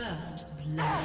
First blood.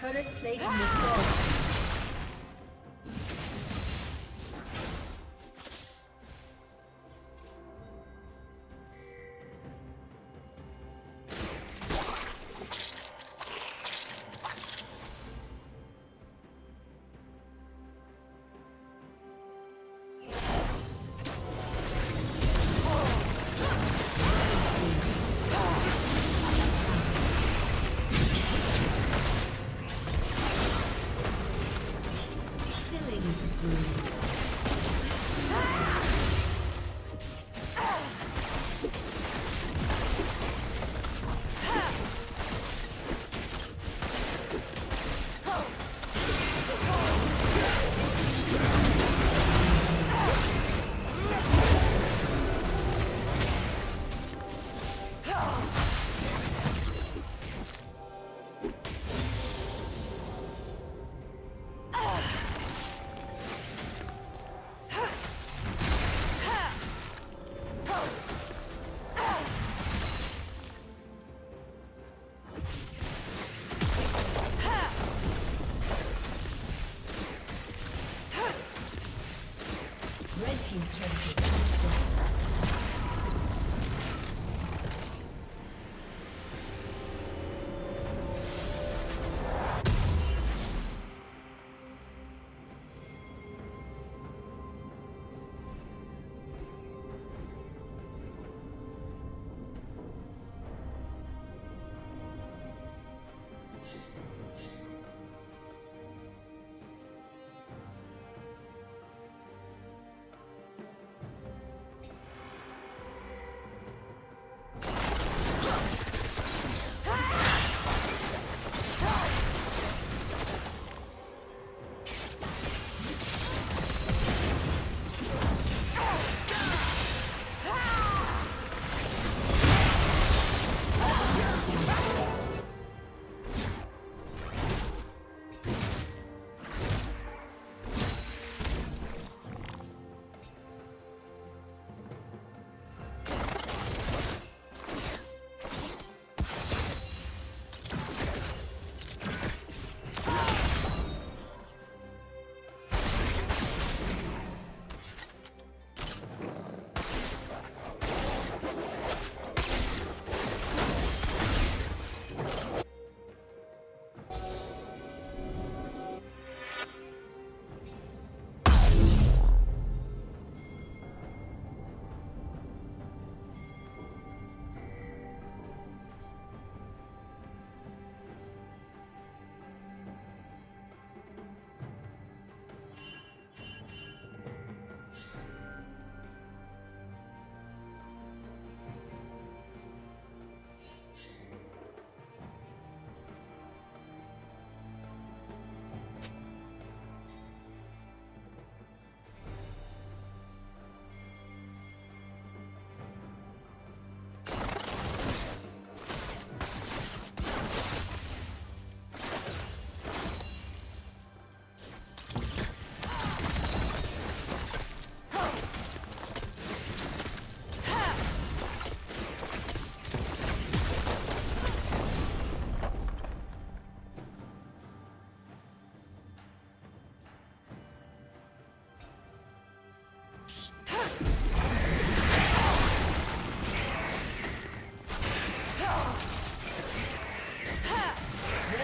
Turret plate in the floor.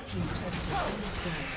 Red team's turret has been destroyed.